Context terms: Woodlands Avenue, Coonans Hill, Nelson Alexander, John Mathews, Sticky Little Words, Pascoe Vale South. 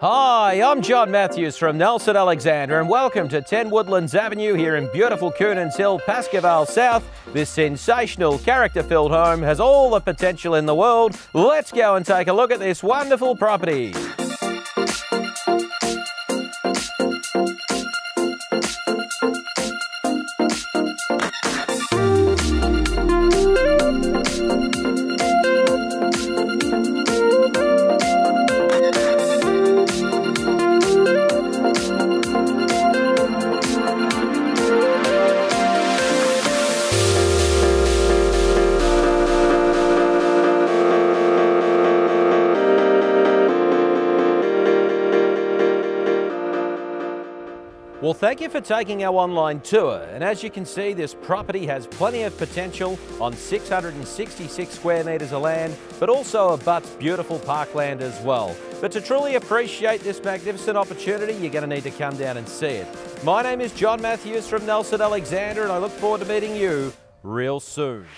Hi, I'm John Mathews from Nelson Alexander and welcome to 10 Woodlands Avenue here in beautiful Coonans Hill, Pascoe Vale South. This sensational character-filled home has all the potential in the world. Let's go and take a look at this wonderful property. Well, thank you for taking our online tour, and as you can see, this property has plenty of potential on 666 square metres of land, but also abuts beautiful parkland as well. But to truly appreciate this magnificent opportunity, you're going to need to come down and see it. My name is John Mathews from Nelson Alexander, and I look forward to meeting you real soon.